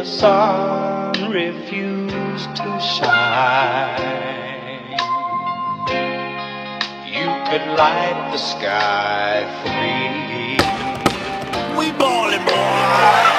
the sun refused to shine, you could light the sky for me. We ballin', boy.